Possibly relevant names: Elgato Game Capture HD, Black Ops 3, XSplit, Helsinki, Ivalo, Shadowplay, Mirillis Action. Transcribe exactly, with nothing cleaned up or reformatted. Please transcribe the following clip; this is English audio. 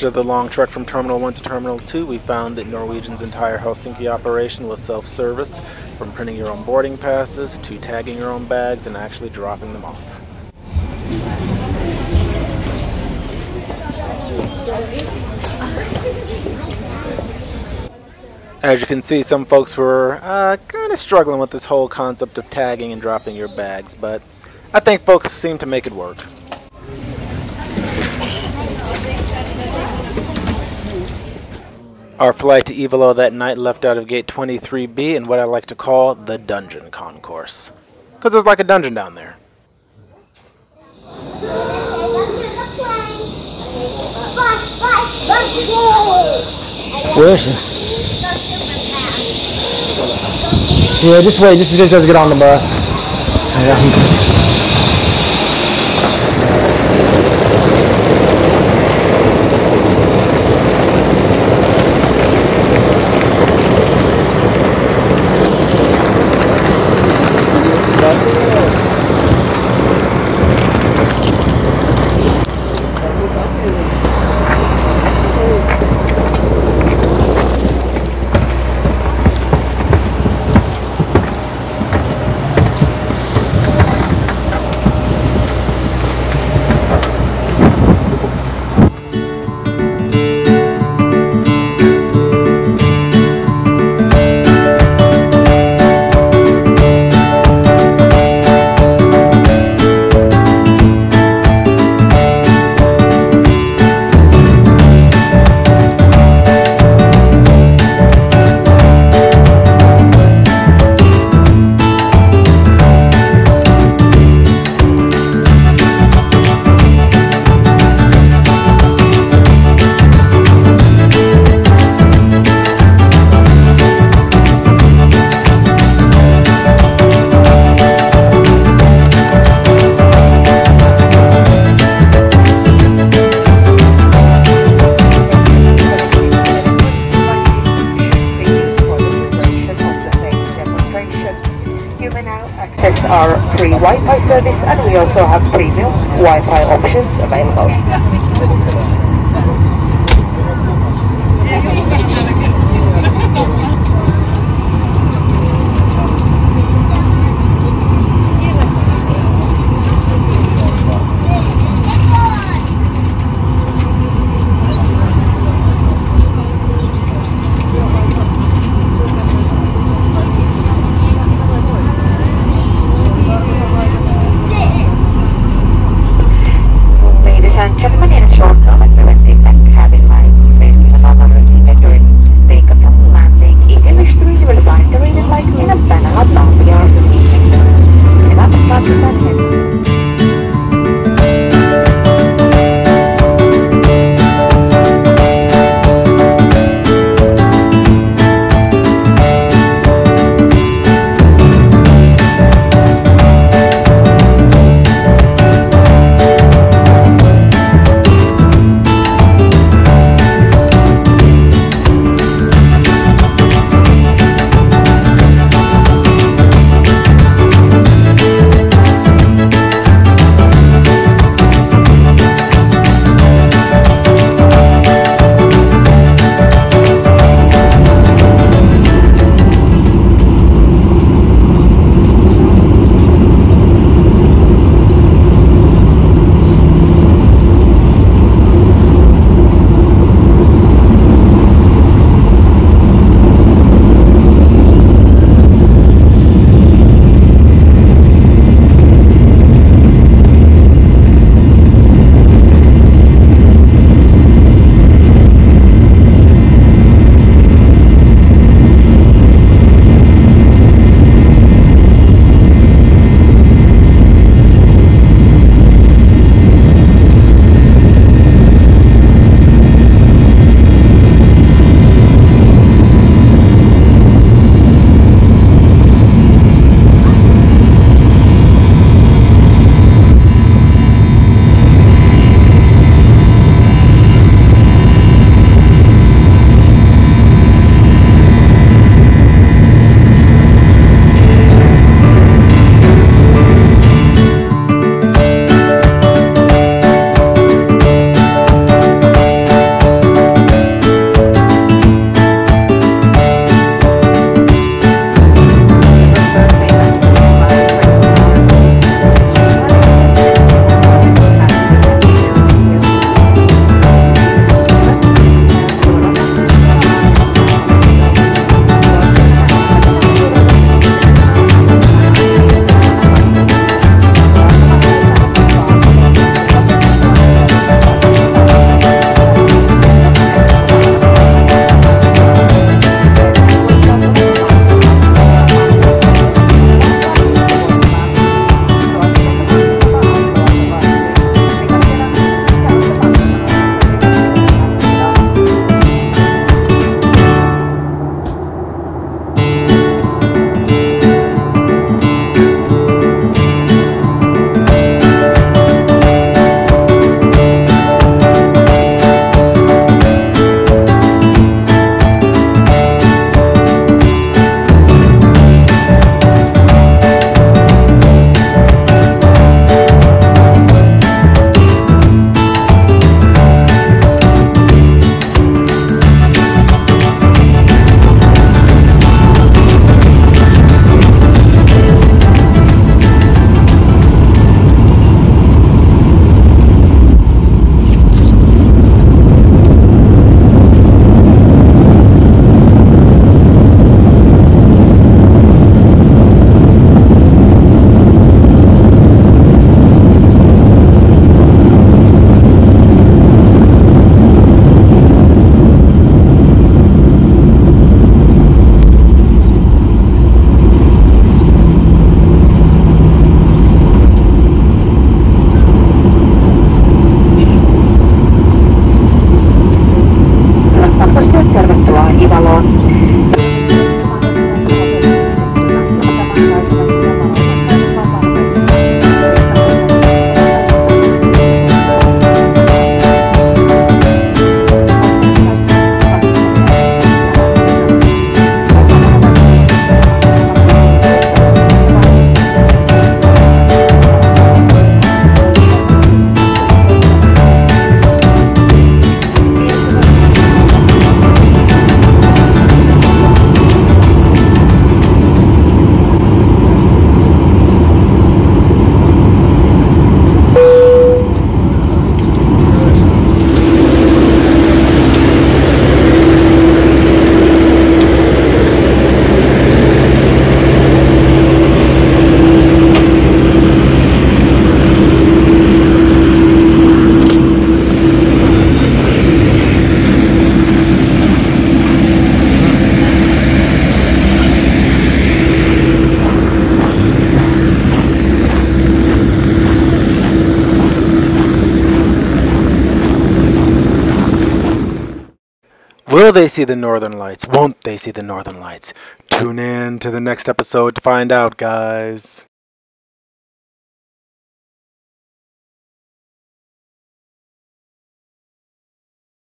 After the long trek from Terminal one to Terminal two, we found that Norwegian's entire Helsinki operation was self-service, from printing your own boarding passes to tagging your own bags and actually dropping them off. As you can see, some folks were uh, kind of struggling with this whole concept of tagging and dropping your bags, but I think folks seem to make it work. Our flight to Ivalo that night left out of gate twenty-three B in what I like to call the dungeon concourse, because there's like a dungeon down there. Where is she? Yeah, this way, just just get on the bus. Yeah. Our free Wi-Fi service, and we also have premium Wi-Fi options available. Cabin line, facing above one hundred meters, take a from landing Will they see the Northern Lights? Won't they see the Northern Lights? Tune in to the next episode to find out, guys.